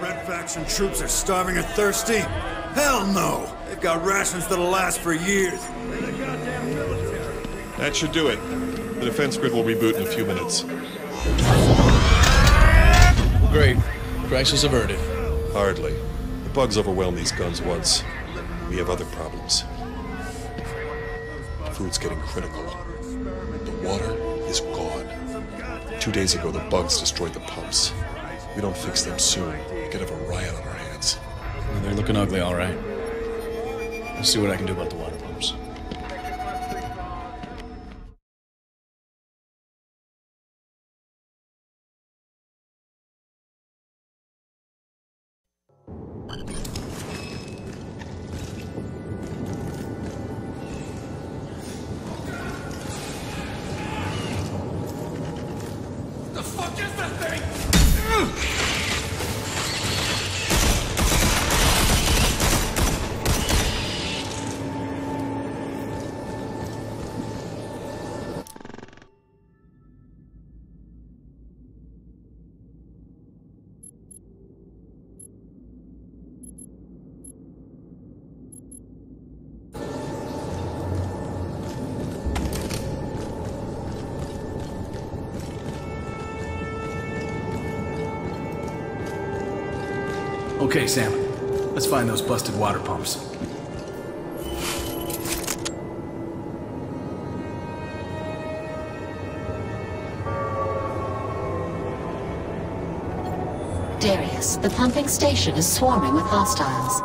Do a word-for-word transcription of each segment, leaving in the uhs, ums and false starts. Red Faction troops are starving or thirsty? Hell no! They've got rations that'll last for years. They're the goddamn military. That should do it. The defense grid will reboot in a few minutes. Great. Crisis averted. Hardly. The bugs overwhelm these guns once. We have other problems. Food's getting critical. The water is gone. Two days ago, the bugs destroyed the pumps. We don't fix them soon, we could have a riot on our hands. Well, they're looking ugly, all right. Let's see what I can do about the water pumps. Okay, Sam. Let's find those busted water pumps. Darius, the pumping station is swarming with hostiles.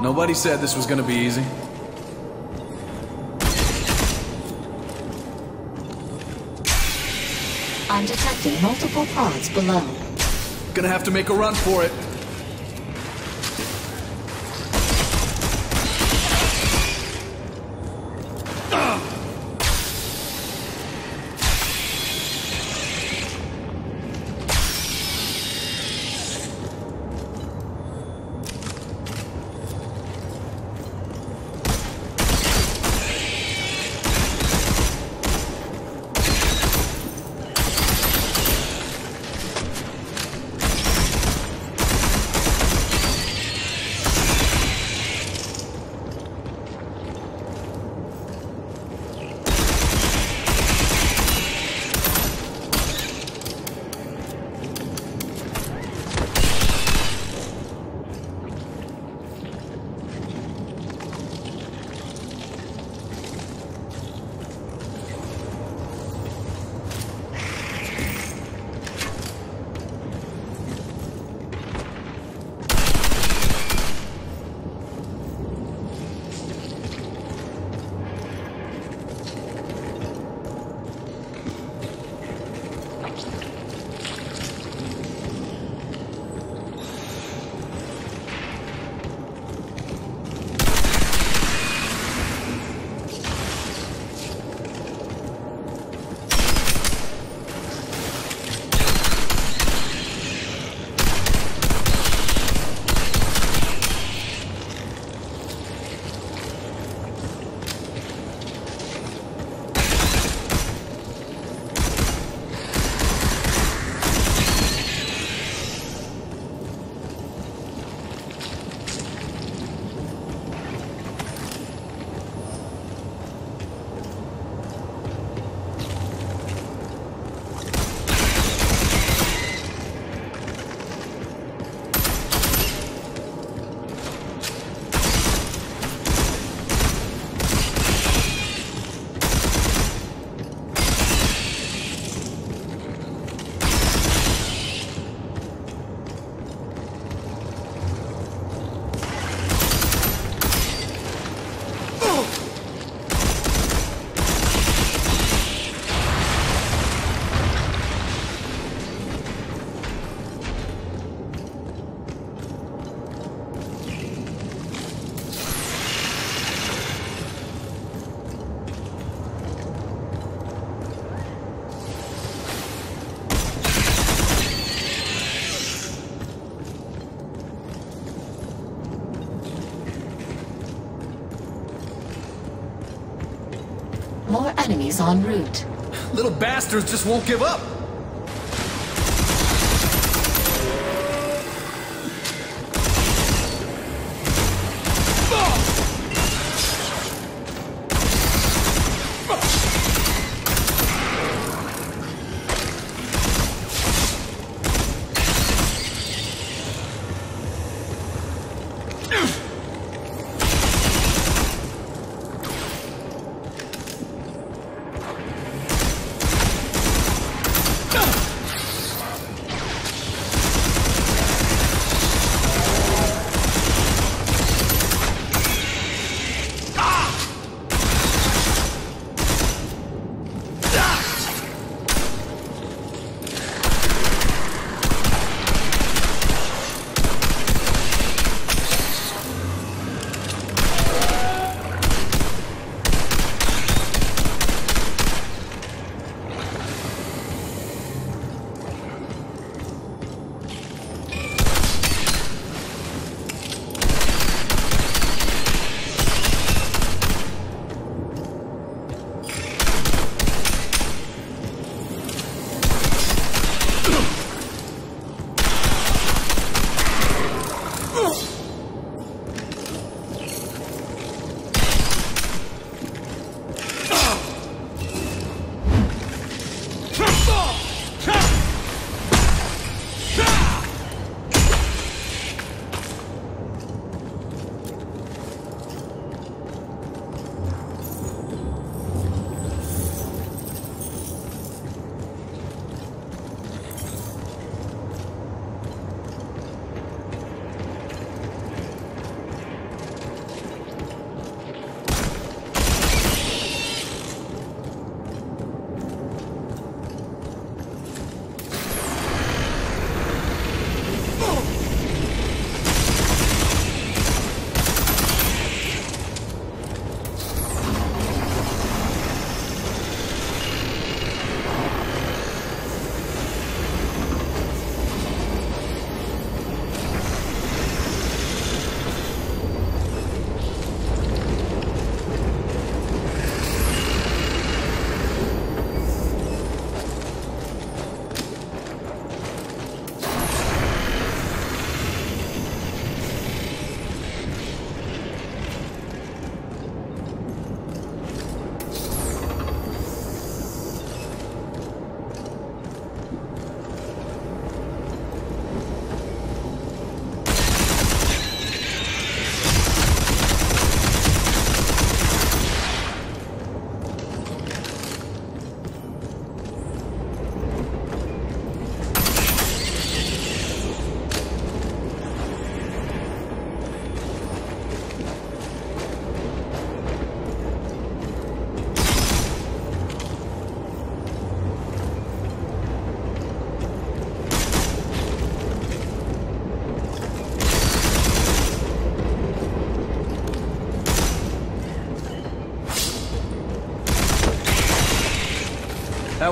Nobody said this was gonna be easy. I'm detecting multiple pods below. Gonna have to make a run for it. Enemies en route. Little bastards just won't give up.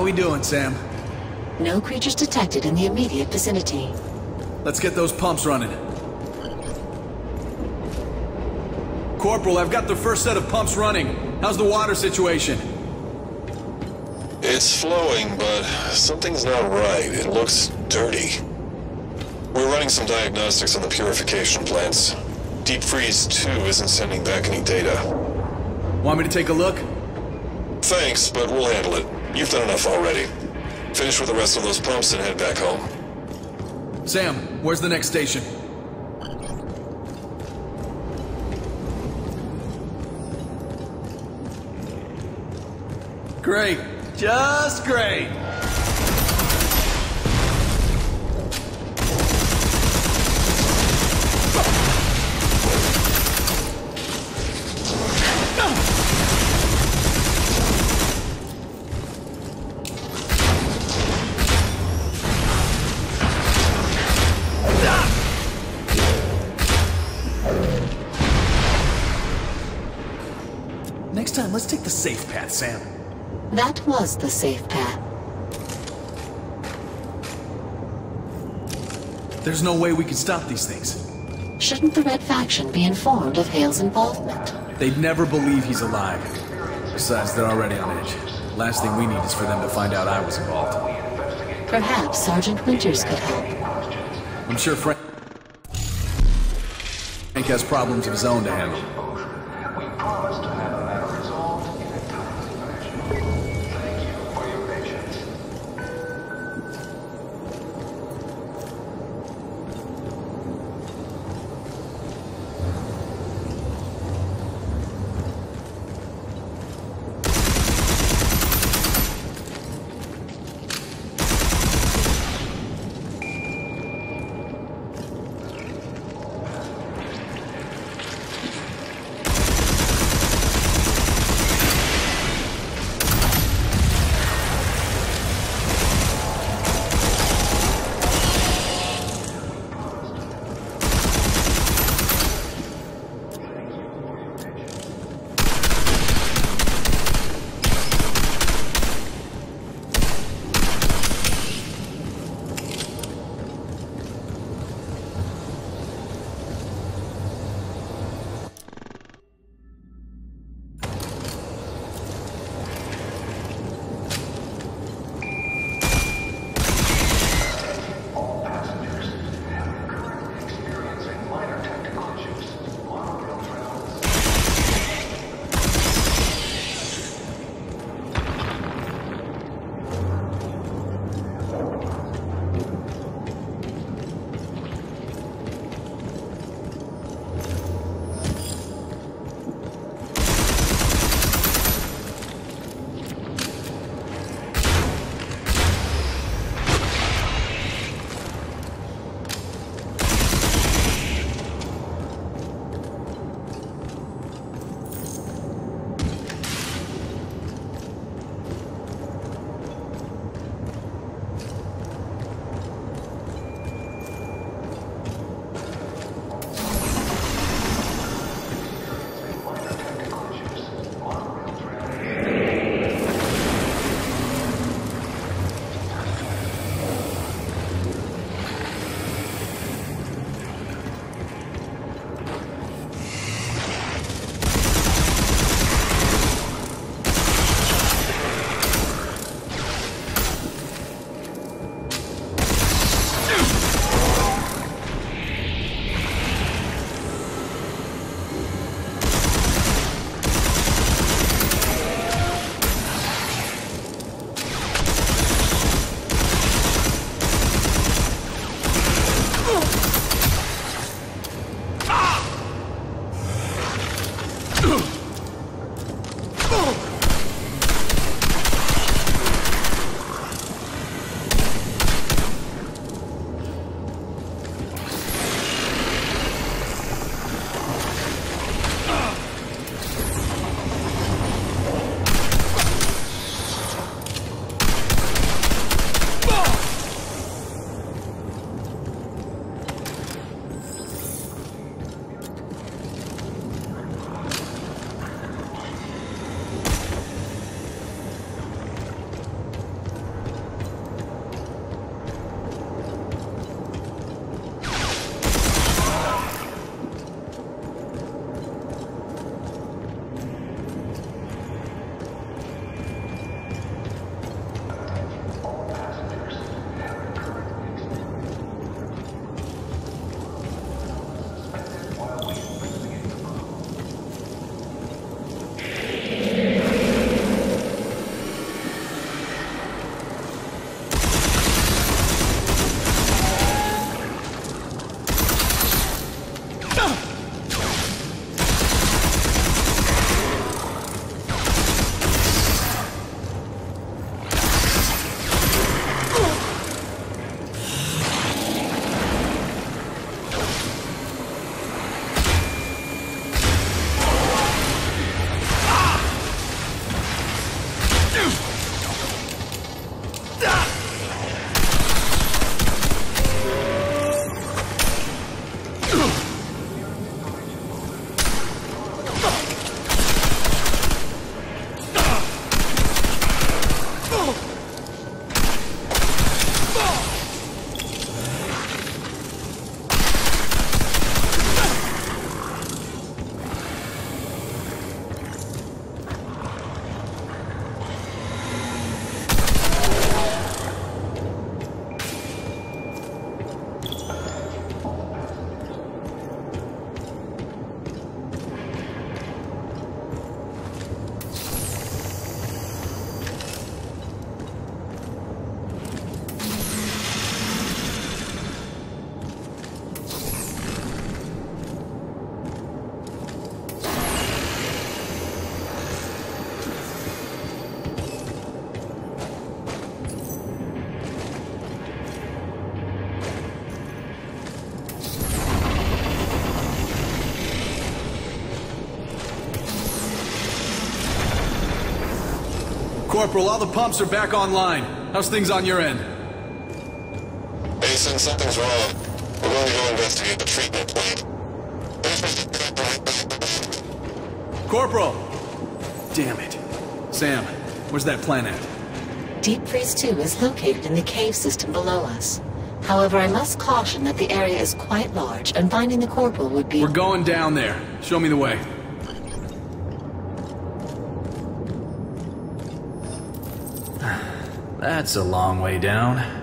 How we doing, Sam? No creatures detected in the immediate vicinity. Let's get those pumps running. Corporal, I've got the first set of pumps running. How's the water situation? It's flowing, but something's not right. It looks dirty. We're running some diagnostics on the purification plants. Deep Freeze two isn't sending back any data. Want me to take a look? Thanks, but we'll handle it. You've done enough already. Finish with the rest of those pumps and head back home. Sam, where's the next station? Great. Just great. Next time, let's take the safe path, Sam. That was the safe path. There's no way we can stop these things. Shouldn't the Red Faction be informed of Hale's involvement? They'd never believe he's alive. Besides, they're already on edge. Last thing we need is for them to find out I was involved. Perhaps Sergeant Winters could help. I'm sure Frank... Frank has problems of his own to handle. Corporal, all the pumps are back online. How's things on your end? Mason, something's wrong. We're going to go investigate the treatment plant. Corporal! Damn it. Sam, where's that plant at? Deep Freeze two is located in the cave system below us. However, I must caution that the area is quite large, and finding the Corporal would be... We're going down there. Show me the way. That's a long way down.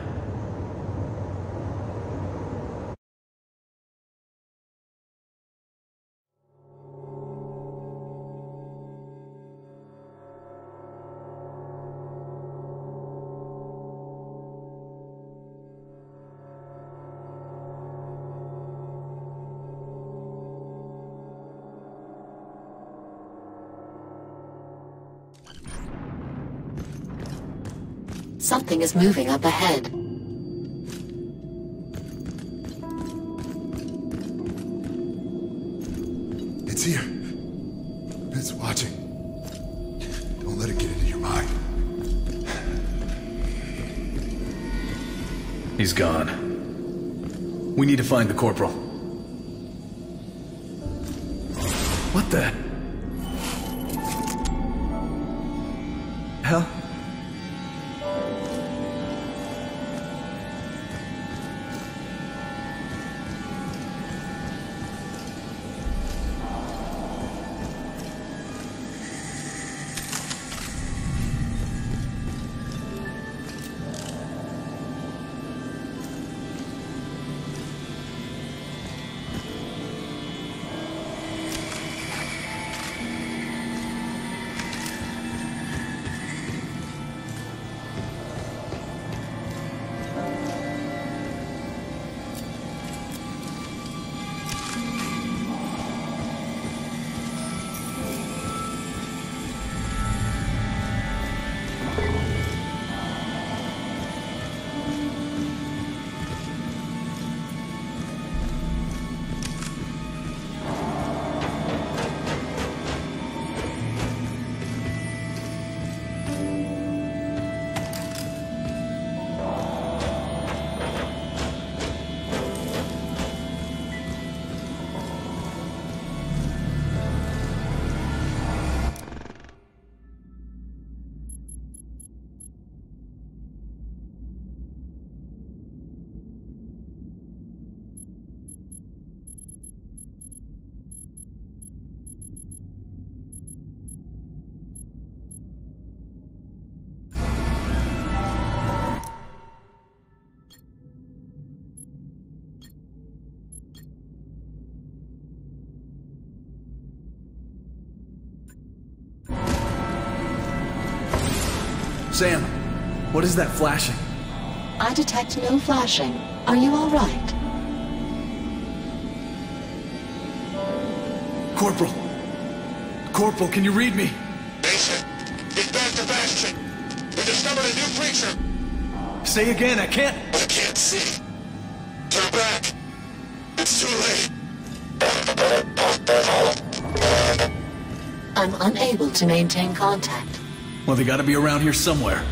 Something is moving up ahead. It's here. It's watching. Don't let it get into your mind. He's gone. We need to find the Corporal. What the hell? Sam, what is that flashing? I detect no flashing. Are you all right? Corporal! Corporal, can you read me? Mason, it's back to Bastion. We discovered a new creature. Say again, I can't... I can't see. Turn back. It's too late. I'm unable to maintain contact. Well, they gotta be around here somewhere.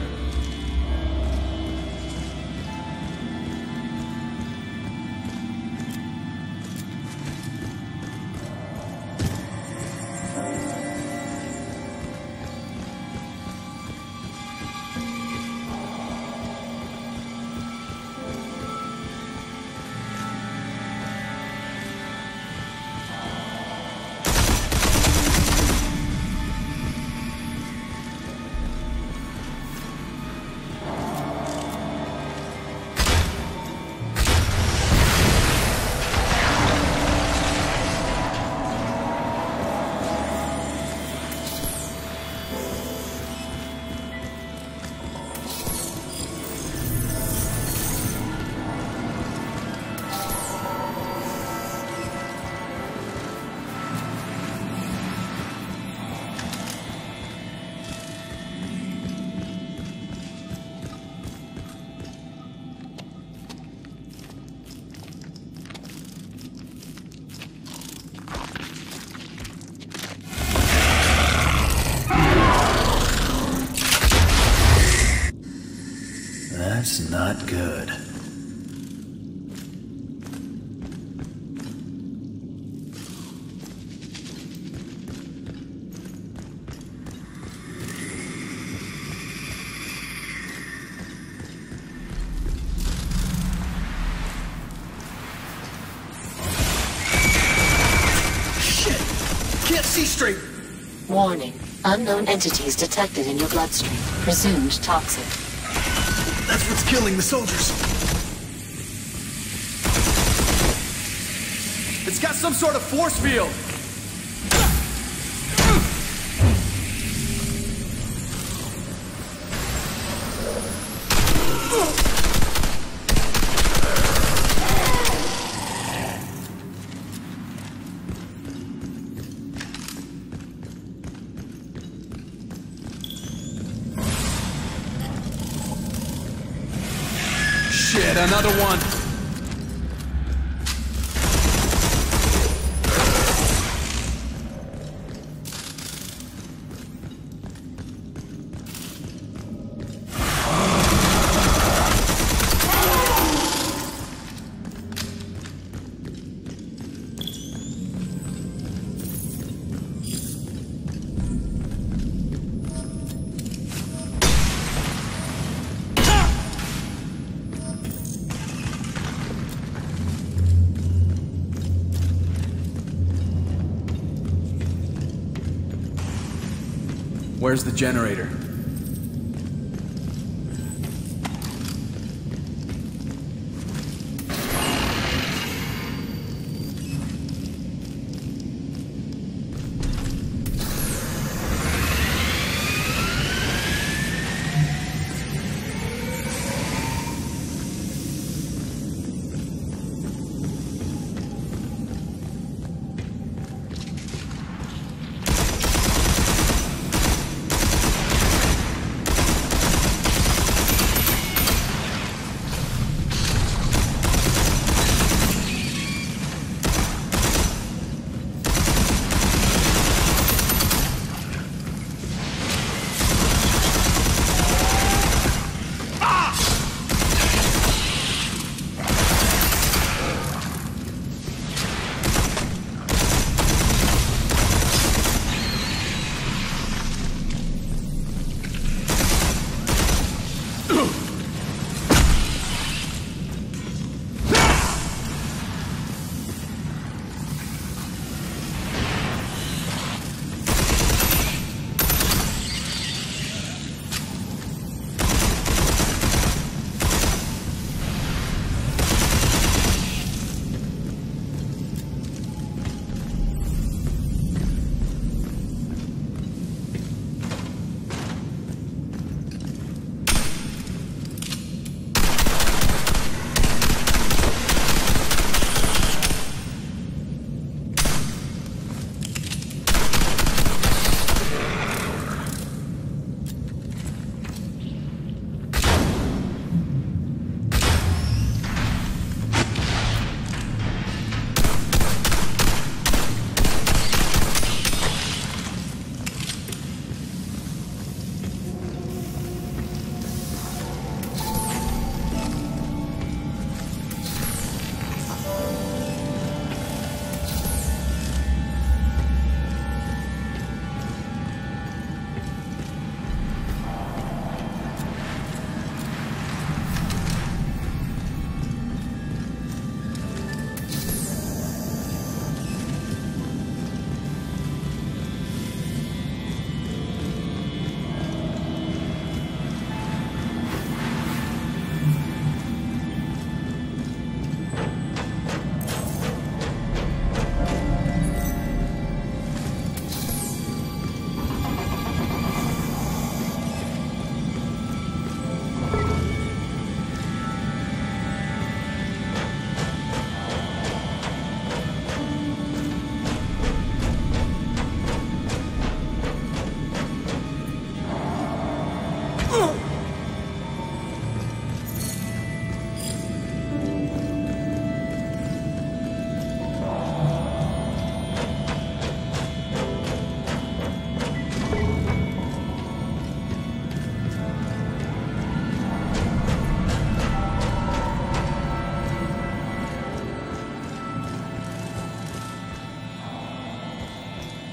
That's not good. Warning. Unknown entities detected in your bloodstream. Presumed toxic. That's what's killing the soldiers. It's got some sort of force field. Another one. Where's the generator?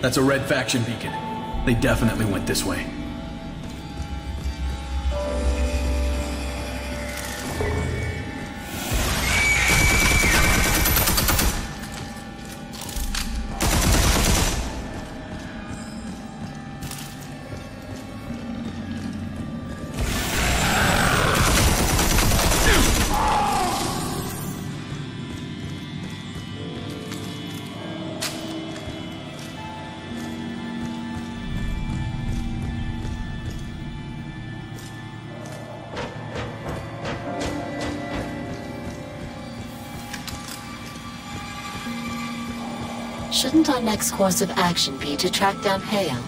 That's a red faction beacon. They definitely went this way. Shouldn't our next course of action be to track down Hale?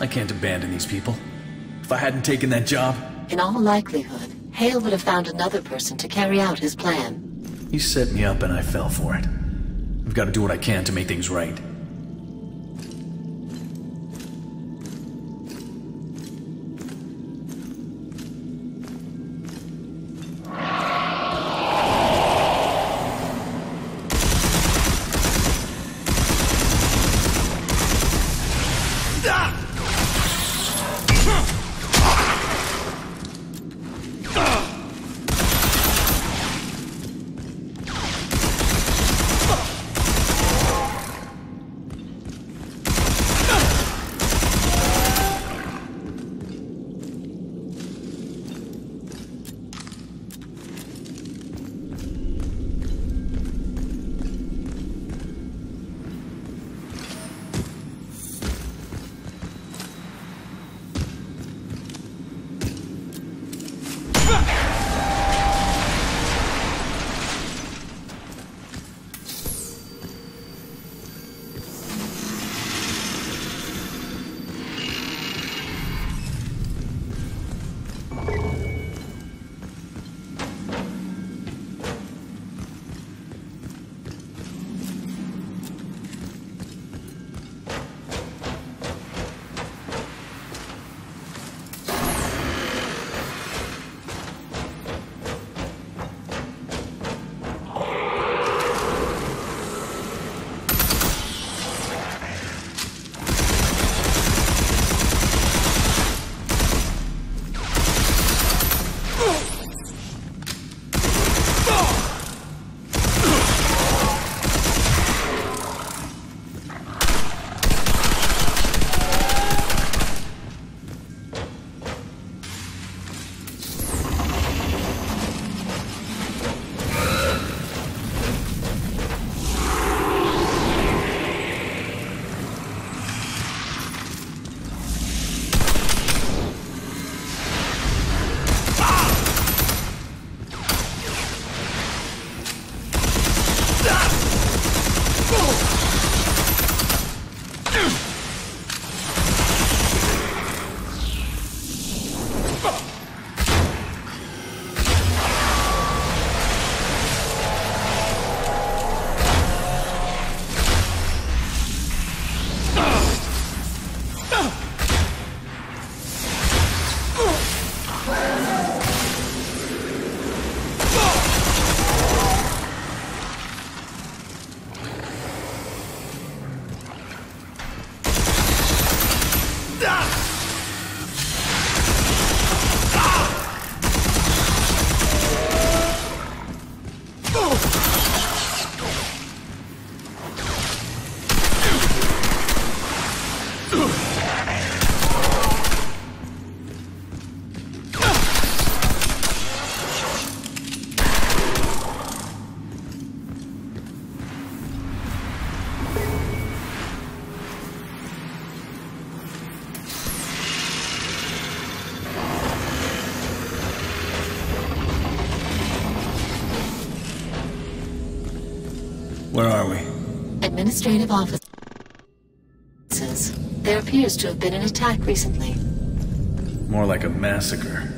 I can't abandon these people. If I hadn't taken that job... In all likelihood, Hale would have found another person to carry out his plan. You set me up and I fell for it. I've got to do what I can to make things right. Administrative offices. There appears to have been an attack recently. More like a massacre.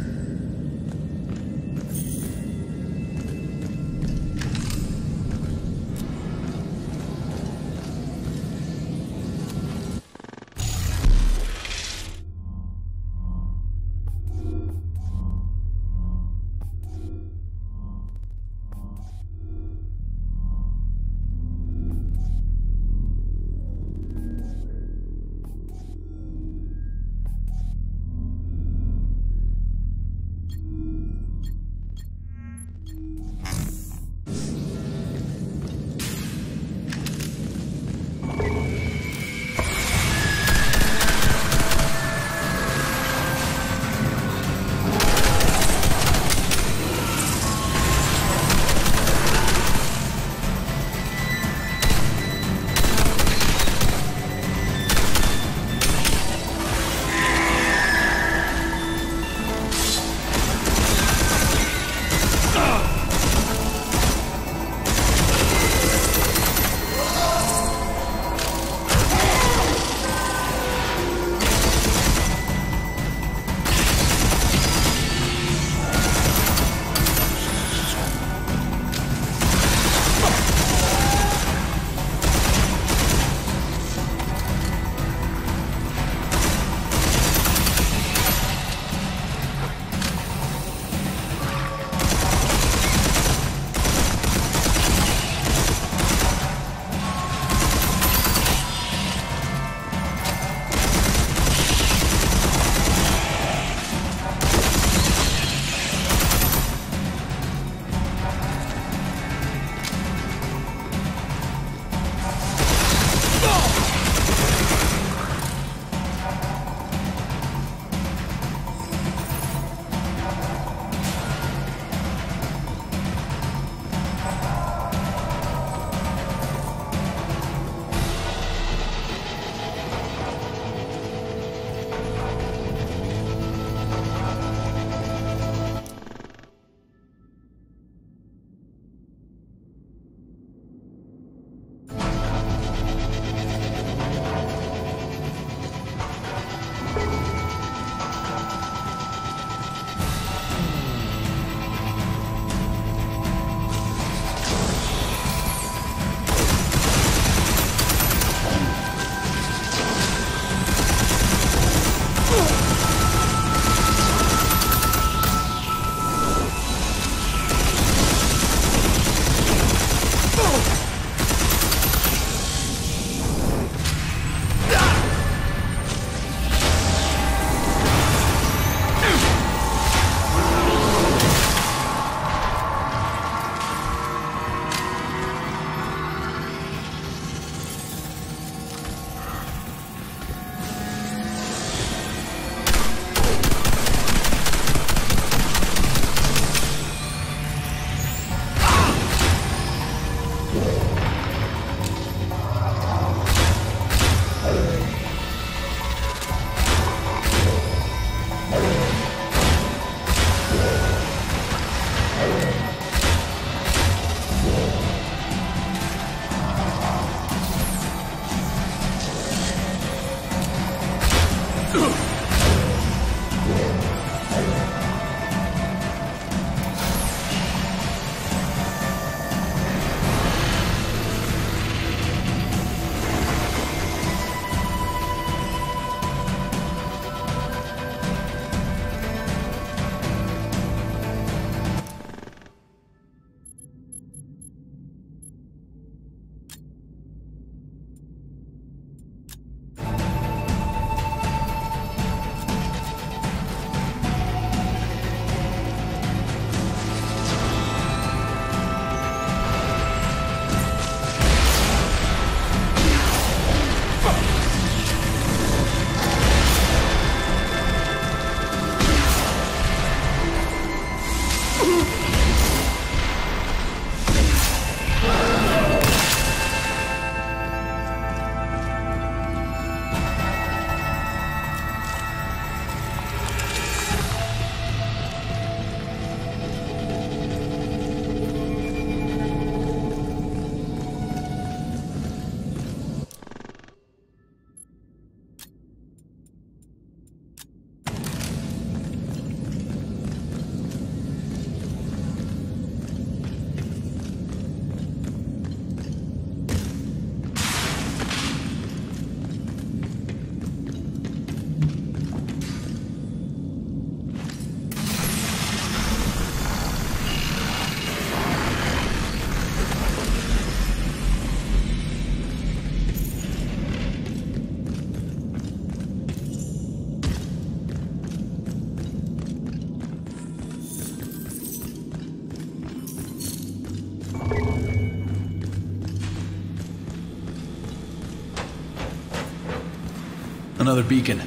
another beacon.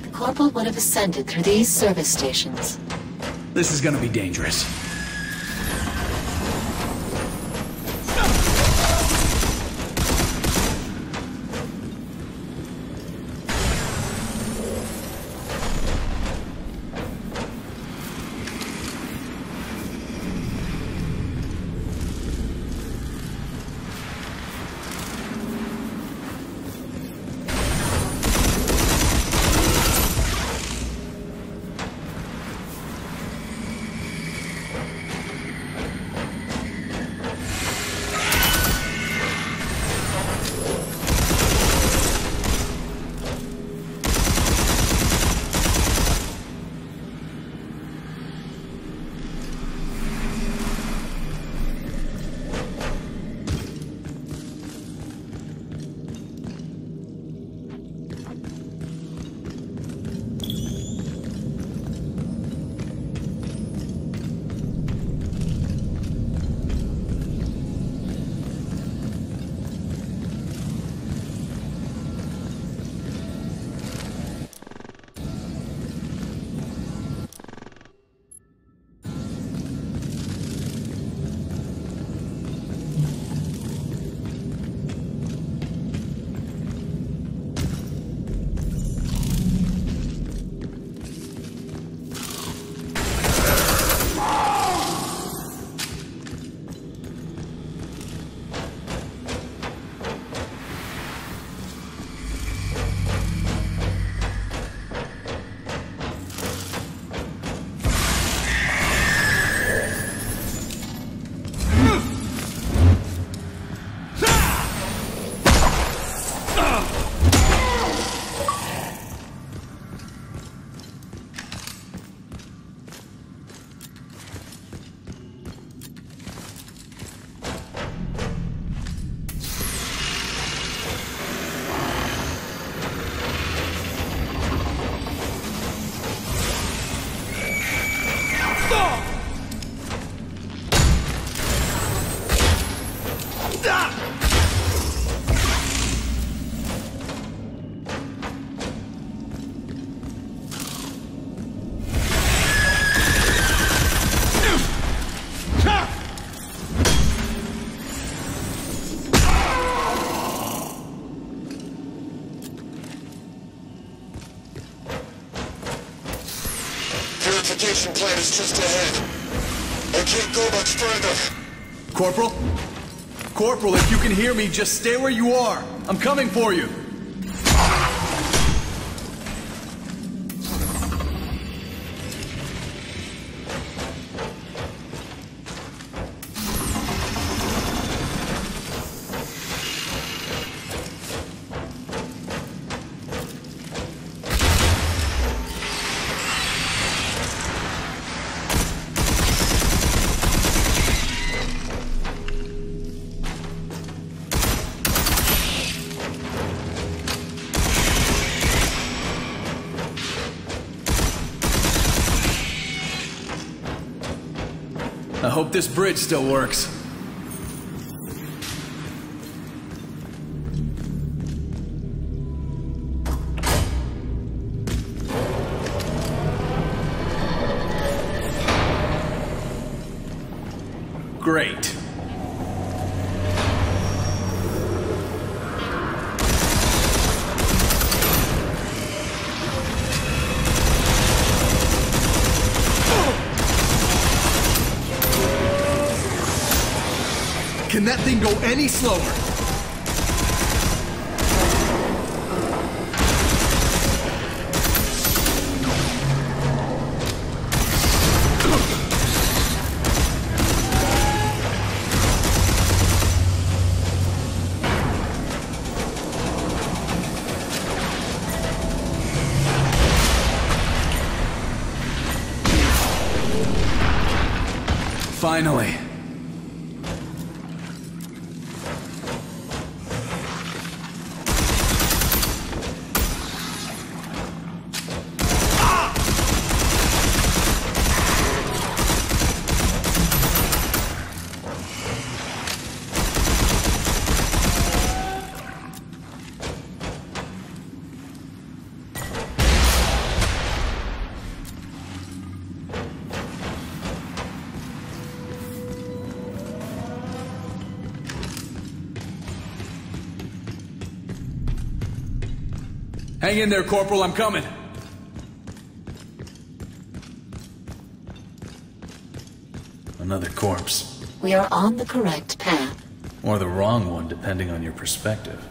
The Corporal would have ascended through these service stations. This is gonna be dangerous. Plant is just ahead. I can't go much further. Corporal? Corporal, if you can hear me, just stay where you are. I'm coming for you. Hope this bridge still works. Great. Can that thing go any slower? Finally. Hang in there, Corporal. I'm coming. Another corpse. We are on the correct path. Or the wrong one, depending on your perspective.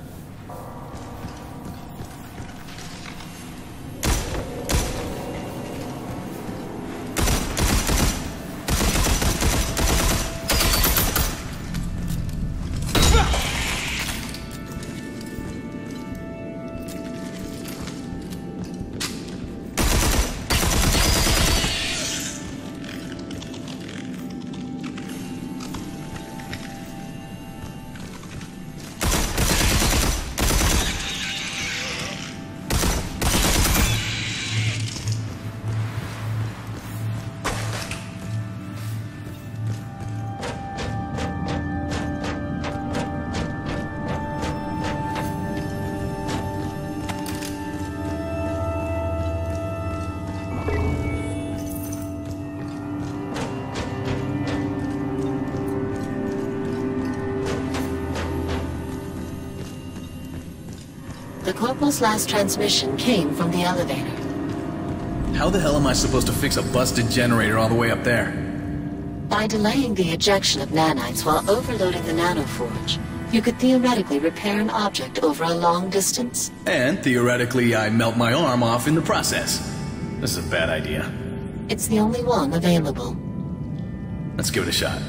Corporal's last transmission came from the elevator. How the hell am I supposed to fix a busted generator all the way up there? By delaying the ejection of nanites while overloading the nanoforge, you could theoretically repair an object over a long distance. And theoretically, I melt my arm off in the process. This is a bad idea. It's the only one available. Let's give it a shot.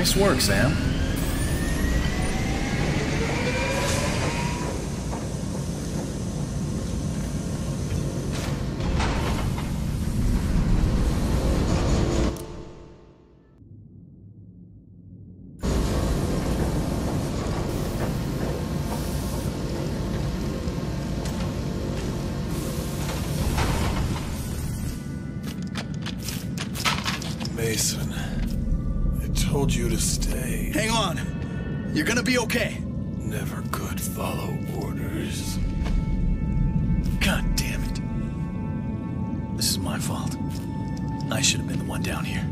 Nice work, Sam. Mason, I told you to stay. Hang on. You're gonna be okay. Never could follow orders. God damn it. This is my fault. I should have been the one down here.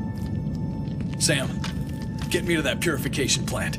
Sam, get me to that purification plant.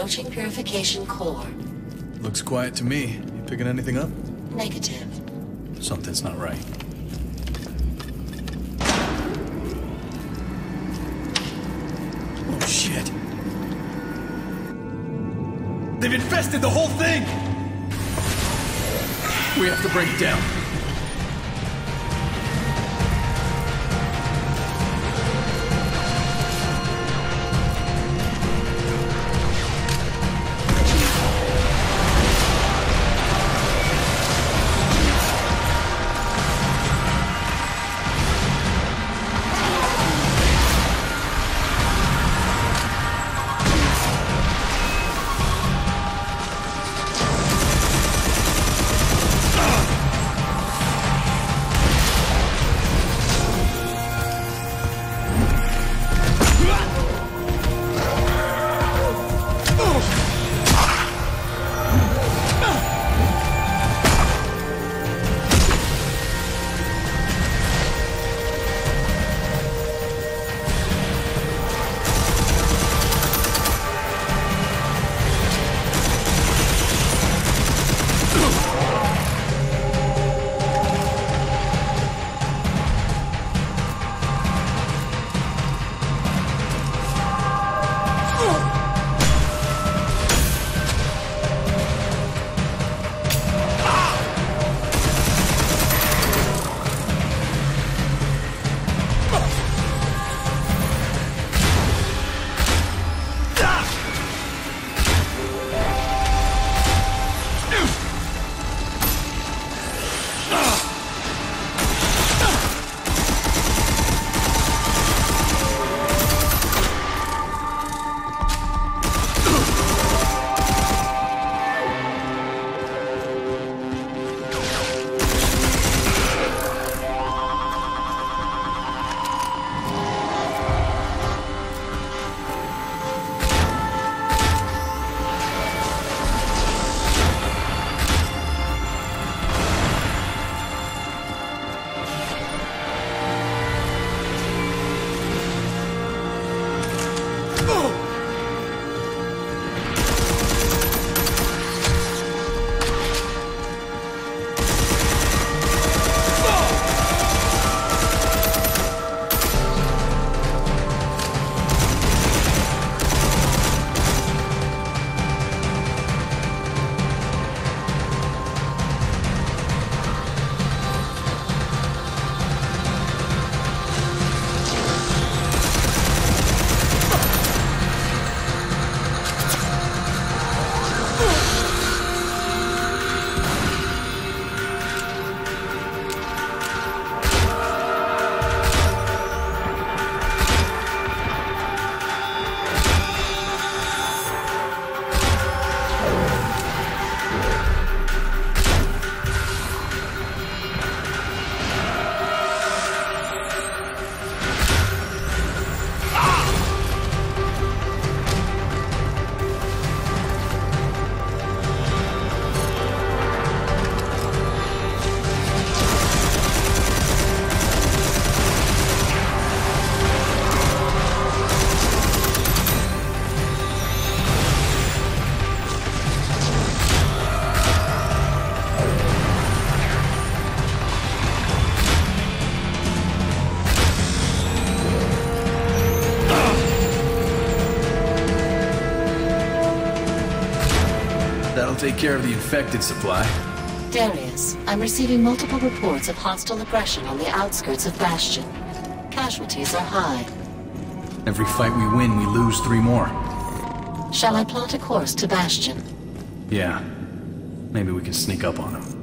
approaching purification core. Looks quiet to me. You picking anything up? Negative. Something's not right. Oh, shit. They've infested the whole thing! We have to break it down. Take care of the infected supply. Darius, I'm receiving multiple reports of hostile aggression on the outskirts of Bastion. Casualties are high. Every fight we win, we lose three more. Shall I plot a course to Bastion? Yeah. Maybe we can sneak up on him.